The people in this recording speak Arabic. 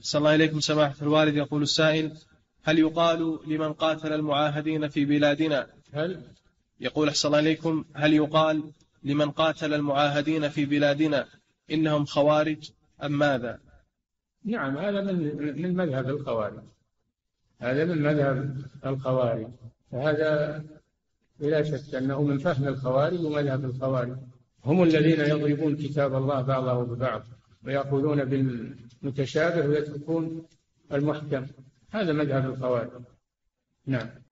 صلى الله عليكم سماحة الوالد. يقول السائل: هل يقال لمن قاتل المعاهدين في بلادنا هل يقال لمن قاتل المعاهدين في بلادنا إنهم خوارج أم ماذا؟ نعم، هذا من مذهب الخوارج، هذا من مذهب الخوارج، فهذا بلا شك أنه من فهم الخوارج ومذهب الخوارج. هم الذين يضربون كتاب الله بعضه ببعض ويأخذون بالمتشابه ويتركون المحكم، هذا مذهب الخوارج. نعم.